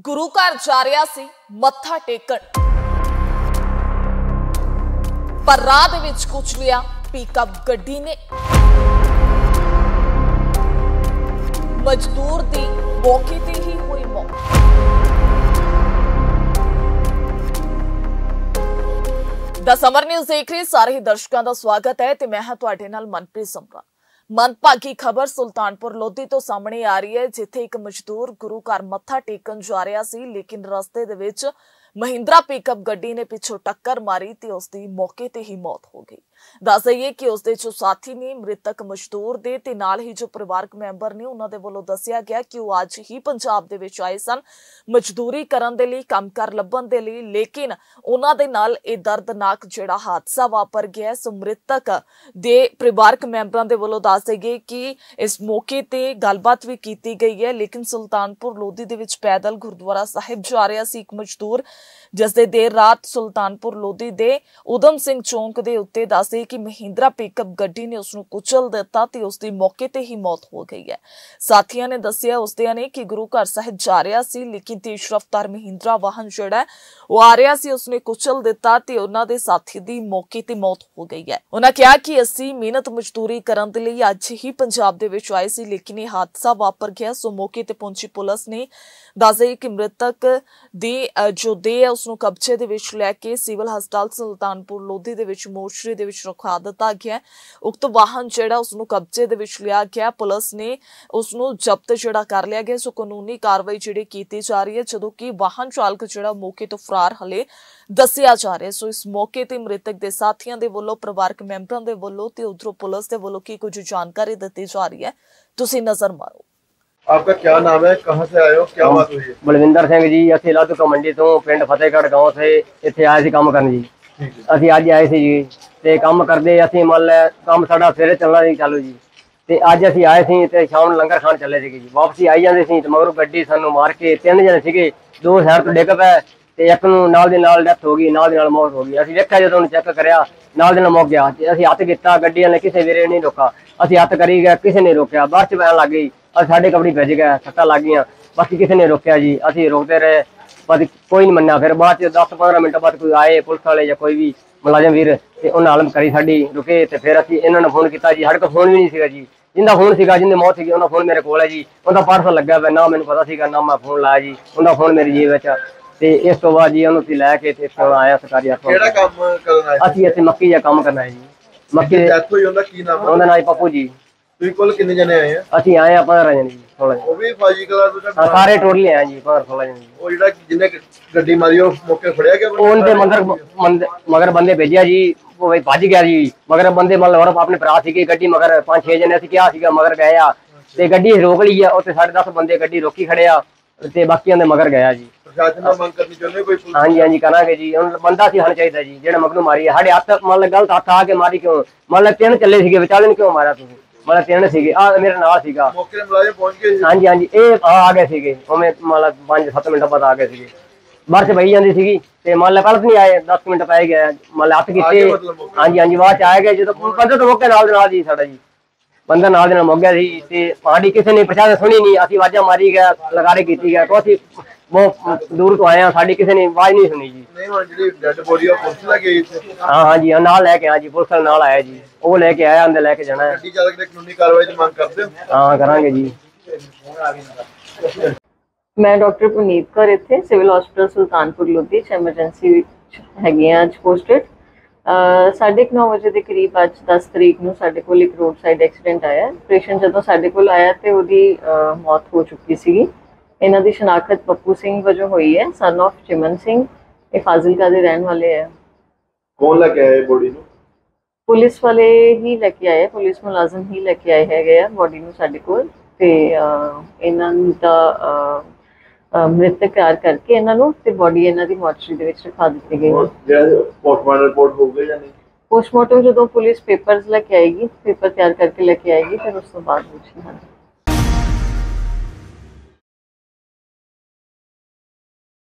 गुरु घर जा रहा सी मत्था टेकण पर राह दे विच कुचलिया पिकअप गड्डी ने मजदूर दी मौके ते ही हुई मौत। द समर न्यूज़ देख रहे सारे ही दर्शकों का स्वागत है ते मैं हां तुहाडे नाल मनप्रीत संभा। मनभागी खबर सुल्तानपुर लोधी तो सामने आ रही है जिथे एक मजदूर गुरु घर मत्था टेकन जा रहा सी लेकिन रस्ते दे विच महिंद्रा पिकअप गड्डी ने पिछों टक्कर मारी ते उसकी मौके ते ही मौत हो गई। दस दईए कि उसके जो साथी ने मृतक मजदूर दे ते नाल ही जो परिवारक मैंबर ने उन्होंने वालों दस्सिया गया कि वो अज ही पंजाब दे विच आए सन मजदूरी करन दे लई काम कर लभण दे लई लेकिन उन्हां दे नाल इह दर्दनाक जिहड़ा हादसा वापर गया। सो मृतक दे परिवारक मैंबरां दे वालों दस दईए कि इस मौके ते गलबात भी कीती गई है लेकिन सुल्तानपुर लोधी दे विच पैदल गुरुद्वारा साहिब जा रहा सी एक मजदूर जिस दे देर रात सुल्तानपुर लोधी दे उधम सिंह चौंक दे उत्ते दस्से कि महिंद्रा पिकअप गड्डी ने उसनू कुचल दिता ते उसदी मौके ते ही मौत हो गई है। साथियां ने दस्सिया उसदियां ने कि गुरु घर साहिब जा रहा सी लेकिन तेज रफ्तार महिंद्रा वाहन जिहड़ा वह आ रहा सी उसने कुचल दिता ते उन्हां दे साथी दी मौके ते मौत हो गई है। उन्हां कहा कि असीं मेहनत मजदूरी करन दे लई अज ही पंजाब दे विच आए सी लेकिन यह हादसा वापर गया। सो मौके ते पहुंची पुलिस ने दस्सिया कि मृतक दी जो देह उसनू कब्जे दे विच लैके सिविल हस्पताल सुल्तानपुर लोधी दे विच मोर्चरी दे विच रखवा दिता गया। उक्त वाहन जिहड़ा उसनू कब्जे दे विच लिया गया पुलिस ने उसनू जब्त जिहड़ा कर लिया गया। सो कानूनी कार्रवाई जिहड़ी कीती जा रही है जदों कि वाहन चालक जिहड़ा मौके तो फरार हले दस्सिया जा रहा है। सो इस मौके ते मृतक दे साथियां दे वल्लों परिवारक मैंबरां दे वल्लों ते उधरों पुलिस दे वल्लों की कुछ जानकारी दित्ती जा रही है। तुसीं नजर मारो। आपका क्या नाम है, कहां से आए हो, क्या बात हुई है? बलविंदर सिंह जी, असि लाधू तो मंडी तो पिंड फतेहगढ़ गांव से इतने आए थे काम करने जी। असि अज आए थे जी ते काम करते असि मान लै काम साडा सवेरे चलना नहीं चालू जी ते अज असि आए थे ते शाम लंगर खान चले थे जी। वापसी आई जाते सी मगरों गड्डी सानू मार के तीन जने सीगे, दो साइड तो डिग पे ते एक नूं नाल दी नाल डेथ हो गई, नाल दी नाल मौत हो गई। असि देखा जदों उन्हें चेक करिया नाल दी नाल मौत गया। असि हत्थ कीता गड्डियां ने किसी वेरे नहीं रोका, असि हत्थ करी गया किसी ने रोकिया, बर्फ पैण लग गई, साढ़े कपड़ी भज गया, सट्टा लग गई, बाकी किसी ने रोकया जी। असि रोकते रहे बाकी कोई नहीं मन्ना। फिर बाद 10-15 मिनट बाद कोई आए पुलिस वाले या कोई भी मुलाजम वीर ते उन्हां हालम करी साडी रुके ते फिर असि इन्हां नूं फोन कीता जी। साढ़े कोल फोन भी नहीं सीगा जी, जिंदा फोन सीगा जिंदे मौत सीगी उन्हां फोन मेरे कोल है जी, उन्हां दा पार्सल लग्गा पिया, ना मैनूं पता सीगा ना मैं फोन लाया जी, उन्हां फोन मेरी जेब विच ते इस तों बाद जी उन्हां लै के ते आया सरकारी हस्पताल। असि इत्थे मक्की दा काम करना है जी, मक्की दा कोई उन्हां नाल पप्पू जी। कितने जने आए हैं? असि आए हैं 15 जने जी, 16 सारे टोटल आए जी, 16 जने। जिन्हें गड्डी मारी मौके फड़िया गया, उनके मगर बंदे भेजा जी, वो भाई भज गया जी। मगर बंदे मतलब अपने भरा थे गड्डी मगर 5-6 जने असि क्या सीगा मगर गए आ ते गड्डी रोक ली है, उत्थे 10.5 बंदे गड्डी रोकी खड़े आ ते बाकी उन्हें मगर गया जी। हाँ जी, हाँ जी करांगे जी, बंदा सी हन चाहिदा जी जेड़ा मगनू मारी है। साडे हत्थ मतलब गलत हत्थ आ के मारी क्यों, मतलब 3 चले सीगे विचाले ने क्यों मारा तुसीं, मतलब 3 सीगे मेरे नाल सीगा। हाँ जी, हाँ जी आ गए सीगे मतलब 5-7 मिनट बाद आ गए सीगे। बर्फ बही जाती सीगी ते मान लै पलट नहीं आए, 10 मिनट पै गए मतलब हत्थ कीते। हाँ जी, हाँ जी बाद च आ गए जो बंदा तो मौके नाल जी, साडा जी बंदा नाल मौक गया जी ते साडी किसी ने पछाण सुनी नहीं। असि आवाजा मारी गया लगाड़े की गया कोई बहुत दूर तो आए हैं, साडी किसी ने आवाज नहीं सुनी जी। हाँ हाँ जी नाल लैके आया जी, पुलिस नाल आया जी, वो लेके आया अंदर लैके जाना है। हाँ करांगे जी। मैं डॉक्टर पुनीत कौर इत्थे सिविल हॉस्पिटल सुल्तानपुर लोधी च एमरजेंसी हैगी अज पोस्टेड। 9:30 बजे के करीब अज 10 तरीक नूं साडे कोल एक रोड साइड एक्सीडेंट आया। पेशेंट जदों साडे कोल आया तो उहदी मौत हो चुकी सी। इन्हां दी शनाखत पप्पू सिंह वजों हुई है, सन ऑफ चिमन सिंह, ये फाजिलका दे रहन वाले है। कौन लैके आया बॉडी नूं? पुलिस वाले ही लैके आए, पुलिस मुलाजम ही लैके आए है गया बॉडी नूं साडे कोल ते इन्हां दा मृत करार करके इन्हां नूं ते बॉडी इन्हां दी मॉर्चरी दे विच रखा दित्ती गई। पोस्टमार्टम रिपोर्ट हो गई या नहीं? पोस्टमार्टम जदों पुलिस पेपर्स लैके आएगी, पेपर तैयार करके लैके आएगी फिर उस तों बाद